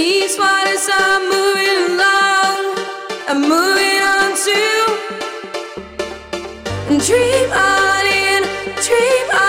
these waters are moving along, I'm moving on to dream on in, dream on.